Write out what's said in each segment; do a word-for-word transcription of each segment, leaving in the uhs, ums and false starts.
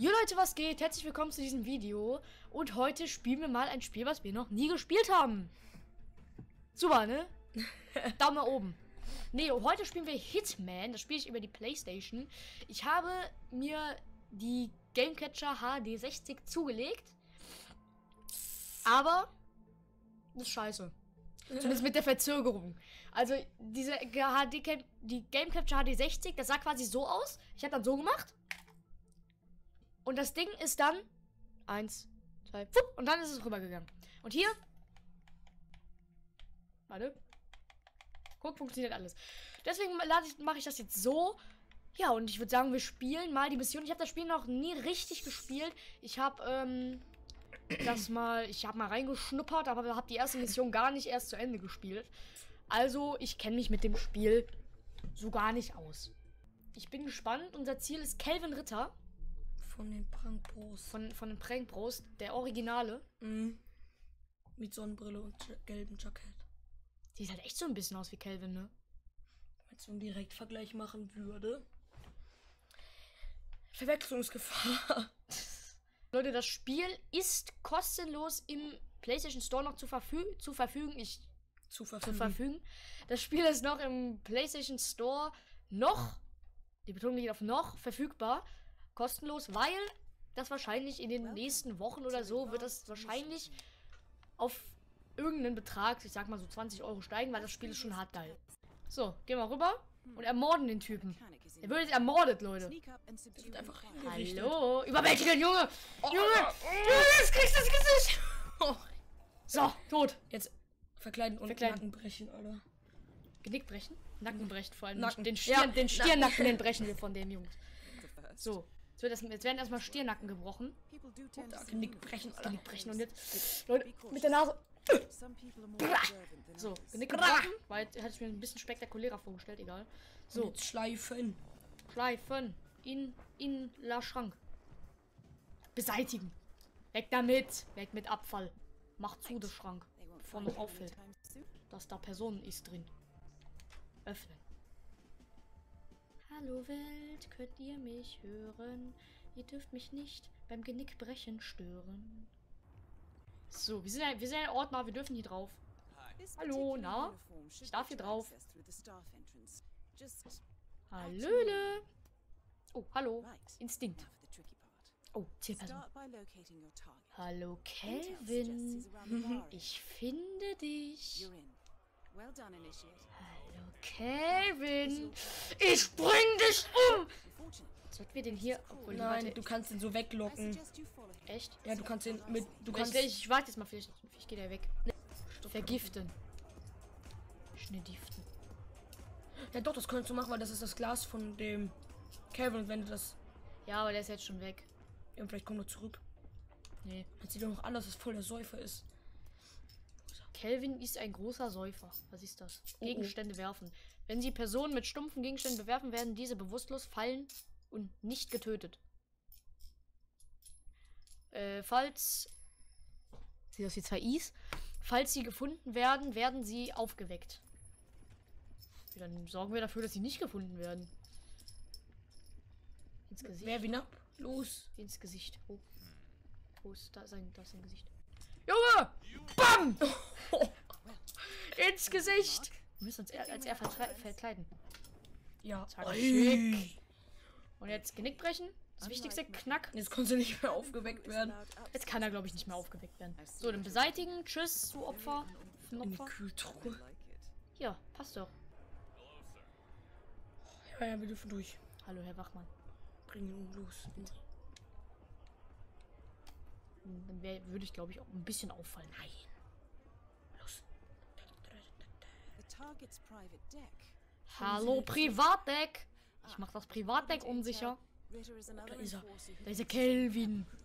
Jo Leute, was geht? Herzlich willkommen zu diesem Video. Und heute spielen wir mal ein Spiel, was wir noch nie gespielt haben. Super, ne? Daumen nach oben. Ne, heute spielen wir Hitman. Das spiele ich über die PlayStation. Ich habe mir die Game Capture H D sechzig zugelegt. Aber das ist scheiße. Zumindest mit der Verzögerung. Also diese H D, die Game Capture H D sechzig, das sah quasi so aus. Ich habe dann so gemacht. Und das Ding ist dann eins, zwei, fupp, und dann ist es rübergegangen. Und hier, warte, guck, funktioniert alles. Deswegen mache ich das jetzt so. Ja, und ich würde sagen, wir spielen mal die Mission. Ich habe das Spiel noch nie richtig gespielt. Ich habe ähm, das mal, ich habe mal reingeschnuppert, aber habe die erste Mission gar nicht erst zu Ende gespielt. Also ich kenne mich mit dem Spiel so gar nicht aus. Ich bin gespannt. Unser Ziel ist Kelvin Ritter. Von den Prank Bros. Von, von den Prank Bros, der Originale. Mm. Mit Sonnenbrille und gelbem Jackett. Sieht halt echt so ein bisschen aus wie Kelvin, ne? Wenn ich so einen Direktvergleich machen würde. Verwechslungsgefahr. Leute, das Spiel ist kostenlos im PlayStation Store noch zu, verfü zu verfügen. Ich zu verfügen. Zu verfügen. Das Spiel ist noch im PlayStation Store noch, die Betonung liegt auf noch, verfügbar. Kostenlos, weil das wahrscheinlich in den nächsten Wochen oder so wird das wahrscheinlich auf irgendeinen Betrag, ich sag mal so zwanzig Euro steigen, weil das Spiel ist schon hart geil. So, gehen wir rüber und ermorden den Typen. Er wird jetzt ermordet, Leute. Er wird einfach hingerichtet. Hallo, überwältigen, Junge! Oh, Junge! Junge, jetzt kriegst du das Gesicht! Oh. So, tot. Jetzt verkleiden und verkleiden. Nacken brechen, Alter. Genick brechen? Nacken brechen vor allem. Nacken. Den Stirn, ja, den Stirnnacken, den brechen wir von dem Jungs. So. Jetzt werden erstmal Stirnacken gebrochen. Genick brechen, Genick brechen. Und jetzt, Leute, mit der Nase. So, Genick gebrochen. Weil hätte ich mir ein bisschen spektakulärer vorgestellt, egal. So. Jetzt schleifen. Schleifen. In, in la Schrank. Beseitigen. Weg damit. Weg mit Abfall. Mach zu, der Schrank. Bevor noch auffällt, dass da Personen ist drin. Öffnen. Hallo Welt, könnt ihr mich hören? Ihr dürft mich nicht beim Genickbrechen stören. So, wir sind ein, wir sind ein Ordner, wir dürfen hier drauf. Hallo, na? Ich darf hier drauf. Hallöle. Oh, hallo. Instinkt. Oh, zehn Personen. Hallo Kelvin. Ich finde dich. Well done, hallo Kelvin! Ich bring dich um! Sollten wir den hier. Obwohl, nein, warte, du kannst ihn so weglocken. Echt? Ja, du kannst ihn mit. Du kannst ich, ich warte jetzt mal, vielleicht. Ich gehe da weg. Vergiften. Schnellgiften. Ja doch, das könntest du machen, weil das ist das Glas von dem Kelvin, wenn du das. Ja, aber der ist jetzt schon weg. Ja, und vielleicht kommt er zurück. Nee. Das sieht doch noch an, dass es voll der Säufer ist. Kelvin ist ein großer Säufer. Was ist das? Gegenstände oh, oh. werfen. Wenn sie Personen mit stumpfen Gegenständen bewerfen, werden diese bewusstlos fallen und nicht getötet. Äh, falls... Sieht das wie zwei I's? Falls sie gefunden werden, werden sie aufgeweckt. Dann sorgen wir dafür, dass sie nicht gefunden werden. Ins Gesicht. Wer wie ab? Los! Ins Gesicht. Oh. Oh, ist da sein, da ist sein Gesicht. Junge! Bam! Ins Gesicht! Wir müssen uns er, als er verkleiden. Ja. Und jetzt Genick brechen. Das wichtigste, knack. Jetzt konnte nicht mehr aufgeweckt werden. Jetzt kann er, glaube ich, nicht mehr aufgeweckt werden. So, dann beseitigen. Tschüss, du Opfer. In die Kühltruhe. Ja, passt doch. Ja, ja, wir dürfen durch. Hallo, Herr Wachmann. Bring ihn los. Dann wär, würde ich, glaube ich, auch ein bisschen auffallen. Nein. Los. Hallo, Privatdeck. Ich mache das Privatdeck unsicher. Da ist er. Da ist er, Kelvin. Sollen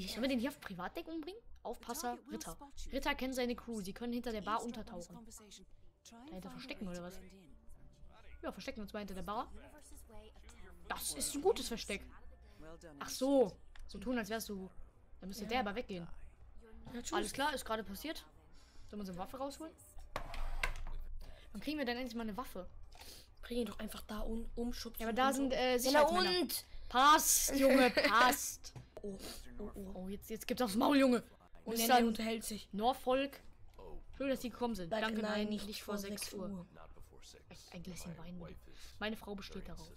wir den hier auf Privatdeck umbringen? Aufpasser, Ritter. Ritter kennen seine Crew. Sie können hinter der Bar untertauchen. Dahinter verstecken, oder was? Ja, verstecken uns mal hinter der Bar. Das ist ein gutes Versteck. Ach so. So tun, als wärst du... Dann müsste ja. der aber weggehen. Ja, alles klar, ist gerade passiert. Sollen wir uns eine Waffe rausholen? Dann kriegen wir dann endlich mal eine Waffe. Bring ihn doch einfach da um, umschubsen. Ja, aber da sind äh, Sicherheitsmänner. Ja, und? Passt, Junge, passt. Oh, oh, oh, oh, jetzt, jetzt gibt's aufs Maul, Junge. Und Mister Mister unterhält sich. Norfolk. Schön, dass Sie gekommen sind. Danke, nein, nein, nicht, nicht vor sechs Uhr. Echt ein Gläschen Wein. Meine Frau besteht darauf.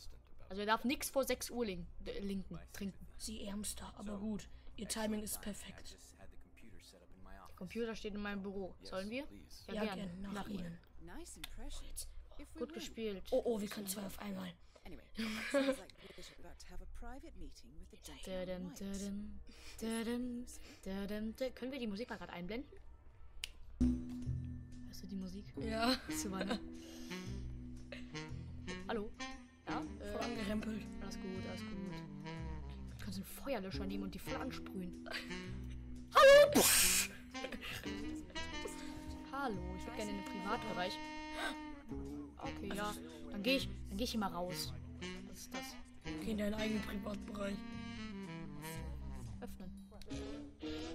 Also er darf nichts vor sechs Uhr lin linken, trinken. Sie Ärmster, aber gut. Ihr Timing ist perfekt. Der Computer steht in meinem Büro. Sollen wir? Ja, ja gerne. Gern. Nach, Nach Ihnen. Oh, gut gespielt. Oh, oh, wir können zwei auf einmal. Können wir die Musik mal gerade einblenden? Hörst du die Musik? Ja. Zu weit. Hallo? Ja? Äh, Voll angerempelt. Alles gut, alles gut. Du kannst einen Feuerlöscher nehmen und die voll ansprühen. Hallo! Hallo, ich würde gerne in den Privatbereich. Okay, ja. Dann gehe ich, dann geh ich immer raus. Was ist das? Geh in deinen eigenen Privatbereich. Öffnen.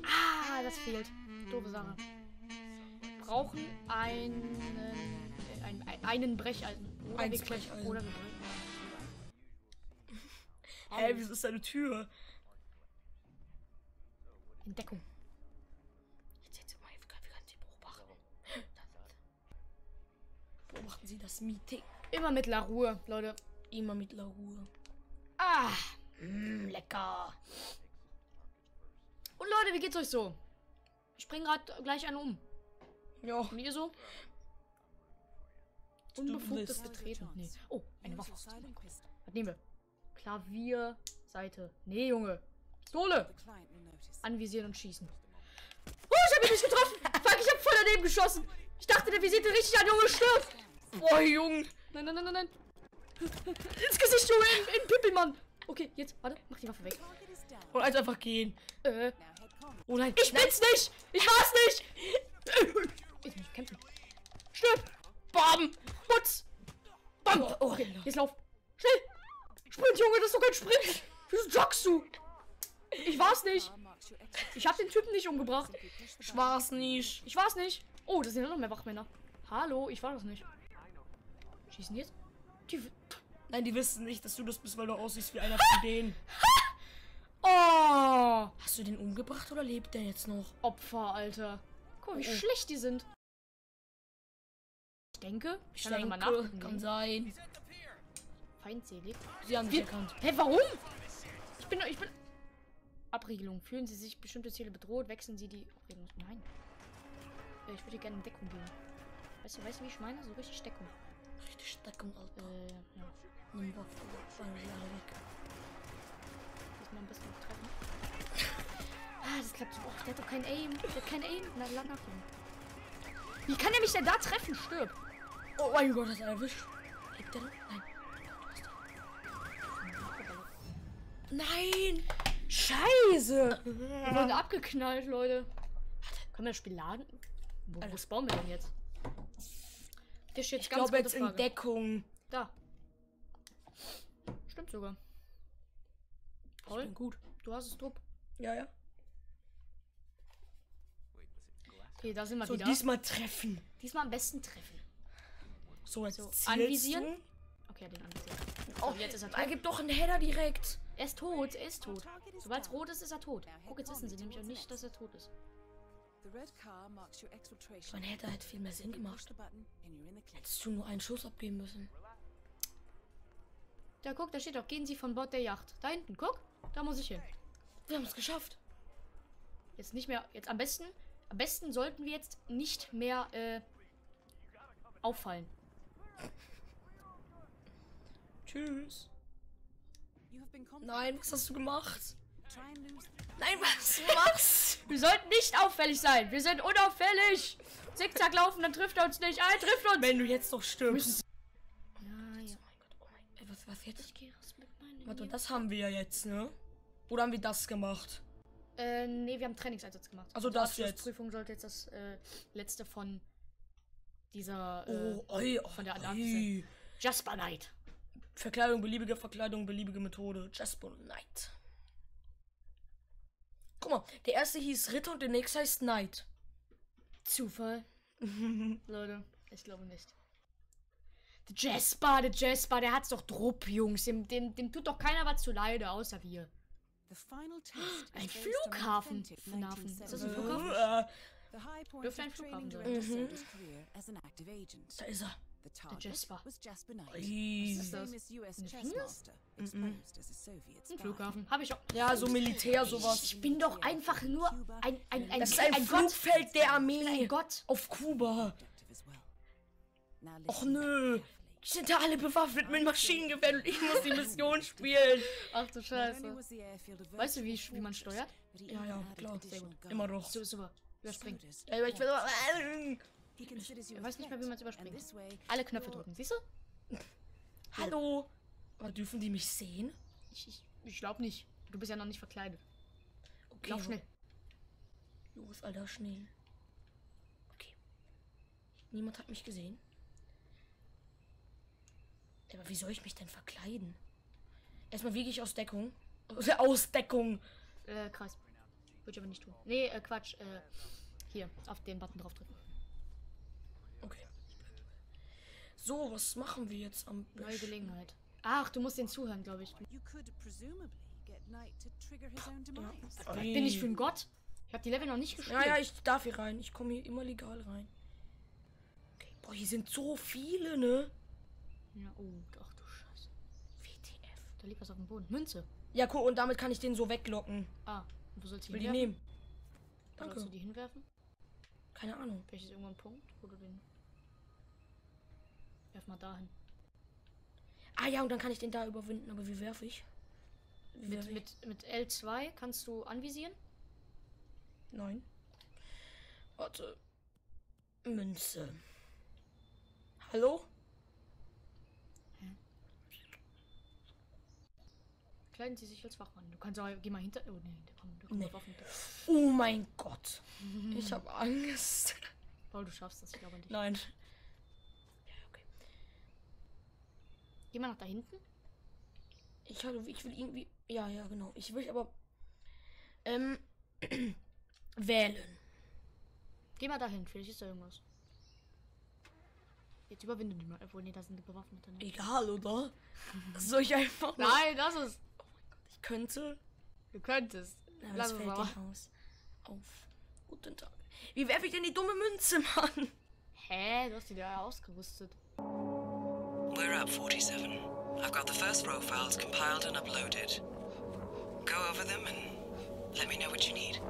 Ah, das fehlt. Doofe Sache. Wir brauchen einen, äh, einen, einen Brecheisen. Oder ein Brecheisen. Oder wir brechen. Hey, wieso ist da eine Tür? Entdeckung. Beobachten Sie das Meeting. Immer mit La Ruhe, Leute. Immer mit La Ruhe. Ah, mh, lecker. Und Leute, wie geht's euch so? Ich springe gerade gleich einen um. Ja. Und ihr so? Unbefugtes Betreten. Nee. Oh, eine Waffe. Was nehmen wir? Klavierseite. Nee, Junge. Pistole. Anvisieren und schießen. Oh, ich hab ihn nicht getroffen. Fuck, ich hab voll daneben geschossen. Ich dachte, der visierte richtig an, Junge, stirb! Boah, Junge! Nein, nein, nein, nein, nein! Ins Gesicht, Junge! In, in Pippel, Mann! Okay, jetzt, warte, mach die Waffe weg. Und also einfach gehen. Äh. Oh nein. Ich bin's nicht! Ich war's nicht! Ich muss kämpfen. Stirb! Bam! Putz! Bam! Oh, okay, jetzt lauf! Schnell! Sprint, Junge, das ist doch kein Sprint! Wieso joggst du? Ich war's nicht! Ich hab den Typen nicht umgebracht. Ich war's nicht. Ich war's nicht. Oh, da sind noch mehr Wachmänner. Hallo, ich war das nicht. Schießen jetzt? Die Nein, die wissen nicht, dass du das bist, weil du aussiehst wie einer von denen. Oh! Hast du den umgebracht oder lebt der jetzt noch? Opfer, Alter. Guck mal, wie oh, oh. schlecht die sind. Ich denke, ich kann denke, mal kann sein. Feindselig. Sie haben mich erkannt. Hä, warum? Ich bin, ich bin... Abriegelung. Fühlen Sie sich bestimmte Ziele bedroht? Wechseln Sie die... Nein. Ich würde gerne in Deckung gehen. Weißt du, weißt du, wie ich meine? So richtig Deckung. Richtig Deckung, Alter. Äh, ja. Nimm Waffe, Waffe, Lass mal ein bisschen treffen. Ah, das klappt so. Oh, der hat doch kein Aim. Der hat kein Aim. Na, lang nachkommen. Wie kann er mich denn da treffen? Stirb. Oh mein Gott, das er erwischt. Lebt der? Nein. Nein. Scheiße. Wir wurden abgeknallt, Leute. Können wir das Spiel laden? Wo, wo spawnen wir denn jetzt? Der steht ich glaube jetzt in Deckung. Da. Stimmt sogar. Paul, gut. Du hast es drauf. Ja, ja. Okay, da sind wir so, wieder. Diesmal treffen. Diesmal am besten treffen. So, jetzt so, anvisieren. Du? Okay, den anvisieren. Oh, so, jetzt ist er tot. Er gibt doch einen Header direkt. Er ist tot, er ist tot. Sobald es rot ist, ist er tot. Guck, jetzt wissen sie nämlich auch nicht, dass er tot ist. Mein Header hätte viel mehr Sinn gemacht. Hättest du nur einen Schuss abgeben müssen. Da guck, da steht doch, gehen Sie von Bord der Yacht. Da hinten, guck, da muss ich hin. Wir haben es geschafft. Jetzt nicht mehr, jetzt am besten, am besten sollten wir jetzt nicht mehr äh, auffallen. Tschüss. Nein, was hast du gemacht? Nein, was? Was? Wir sollten nicht auffällig sein. Wir sind unauffällig. Zickzack laufen, dann trifft er uns nicht. Ah, trifft uns. Wenn du jetzt noch stirbst. Ja, ja. Oh mein Gott, oh mein Gott. Was, was jetzt? Ich gehe raus mit meinen. Warte, das haben wir ja jetzt, ne? Oder haben wir das gemacht? Äh, nee, wir haben Trainingseinsatz gemacht. Also, also das jetzt. Die Prüfung sollte jetzt das äh, letzte von dieser. Äh, oh, oi, oh, von der Antarktis sein. Jasper Knight. Verkleidung, beliebige Verkleidung, beliebige Methode. Jasper Knight. Guck mal, der erste hieß Ritter und der nächste heißt Knight. Zufall. Leute, ich glaube nicht. Der Jasper, der Jasper, der hat's doch drupp, Jungs. Dem, dem, dem tut doch keiner was zu leide, außer wir. Ein Flughafen. Flughafen. Ist das ein Flughafen? Dürfte ein Flughafen sein. Mhm. Da ist er. Der Jasper. Ui. Ist das ein Flughafen? Hab ich auch. Ja, so Militär, sowas. Ich bin doch einfach nur ein ein ein. Das ist ein, ein Flugfeld Gott. Der Armee. Ein Gott auf Kuba. Och nö. Ich sind da alle bewaffnet mit Maschinengewehren und ich muss die Mission spielen. Ach du Scheiße. Weißt du, wie, ich, wie man steuert? Ja, ja, klar. Sehr gut. Immer noch. So, super. Überspringt. Ich weiß nicht mehr, wie man es überspringt. Alle Knöpfe drücken. Siehst du? Hallo. Aber dürfen die mich sehen? Ich, ich, ich glaube nicht. Du bist ja noch nicht verkleidet. Okay. Lauf schnell. Los, Alter, schnell. Okay. Niemand hat mich gesehen. Aber wie soll ich mich denn verkleiden? Erstmal wiege ich aus Deckung. Aus Deckung! Äh, krass. Würde ich aber nicht tun. Nee, äh, Quatsch. Äh, hier, auf den Button drauf drücken. Okay. So, was machen wir jetzt am besten? Neue Gelegenheit. Ach, du musst den zuhören, glaube ich. Ja. Bin ich für ein Gott? Ich habe die Level noch nicht gespielt. Ja, ja, ich darf hier rein. Ich komme hier immer legal rein. Okay. Boah, hier sind so viele, ne? Ja, oh, ach du Scheiße. W T F. Da liegt was auf dem Boden. Münze. Ja, cool, und damit kann ich den so weglocken. Ah, und wo sollst du die nehmen? Danke. Sollst du die hinwerfen? Keine Ahnung. Vielleicht ist irgendwann ein Punkt, wo du den... Werf mal dahin. Ah ja, und dann kann ich den da überwinden, aber wie werfe ich? Wie werf mit, ich? Mit, mit L zwei kannst du anvisieren? Nein. Warte. Münze. Hallo? Kleiden sie sich als Wachmann. Du kannst auch, geh mal hinter. Oh, nee, da kommen, da kommen nee. Auf hinter. Oh mein Gott. Ich habe Angst. Paul, du schaffst das, ich glaube nicht. Nein. Ja, okay. Geh mal nach da hinten. Ich, also, ich will irgendwie. Ja, ja, genau. Ich will aber. Ähm. wählen. Geh mal dahin, vielleicht ist da irgendwas. Jetzt überwinde die mal. Obwohl, nee, da sind die Bewaffnete. Ne? Egal, oder? Soll ich einfach. Nein, das ist. Oh mein Gott, ich könnte. Du könntest. Ja, lass es aber. Auf. Guten Tag. Wie werfe ich denn die dumme Münze, Mann? Hä? Du hast die da ausgerüstet. We're up forty-seven. I've got the first row files compiled and uploaded. Go over them and let me know what you need.